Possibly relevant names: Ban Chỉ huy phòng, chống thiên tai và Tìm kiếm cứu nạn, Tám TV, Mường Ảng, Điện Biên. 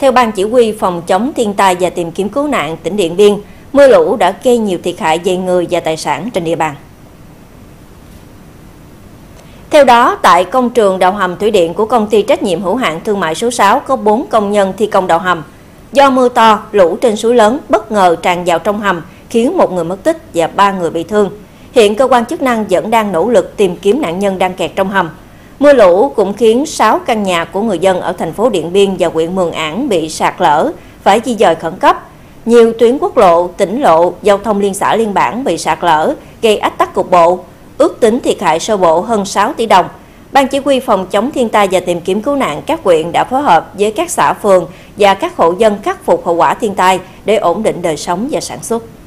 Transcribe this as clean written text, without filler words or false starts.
Theo Ban Chỉ huy Phòng chống thiên tai và tìm kiếm cứu nạn tỉnh Điện Biên, mưa lũ đã gây nhiều thiệt hại về người và tài sản trên địa bàn. Theo đó, tại công trường đào hầm thủy điện của Công ty Trách nhiệm Hữu hạn Thương mại số 6 có 4 công nhân thi công đào hầm. Do mưa to, lũ trên suối lớn bất ngờ tràn vào trong hầm, khiến một người mất tích và 3 người bị thương. Hiện cơ quan chức năng vẫn đang nỗ lực tìm kiếm nạn nhân đang kẹt trong hầm. Mưa lũ cũng khiến 6 căn nhà của người dân ở thành phố Điện Biên và huyện Mường Ảng bị sạt lở, phải di dời khẩn cấp. Nhiều tuyến quốc lộ, tỉnh lộ, giao thông liên xã liên bản bị sạt lở, gây ách tắc cục bộ. Ước tính thiệt hại sơ bộ hơn 6 tỷ đồng. Ban Chỉ huy Phòng chống thiên tai và tìm kiếm cứu nạn các huyện đã phối hợp với các xã phường và các hộ dân khắc phục hậu quả thiên tai để ổn định đời sống và sản xuất.